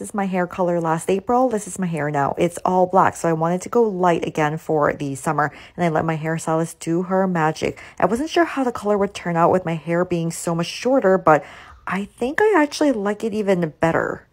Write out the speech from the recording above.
This is my hair color last April. This is my hair now. It's all black. So I wanted to go light again for the summer, and I let my hairstylist do her magic. I wasn't sure how the color would turn out with my hair being so much shorter, but I think I actually like it even better.